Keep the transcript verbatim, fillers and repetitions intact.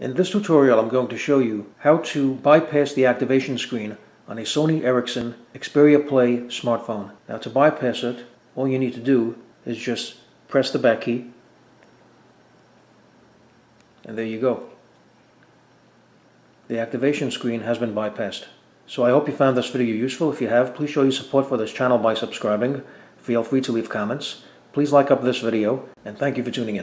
In this tutorial I'm going to show you how to bypass the activation screen on a Sony Ericsson Xperia Play smartphone. Now to bypass it, all you need to do is just press the back key, and there you go. The activation screen has been bypassed. So I hope you found this video useful. If you have, please show your support for this channel by subscribing. Feel free to leave comments. Please like up this video, and thank you for tuning in.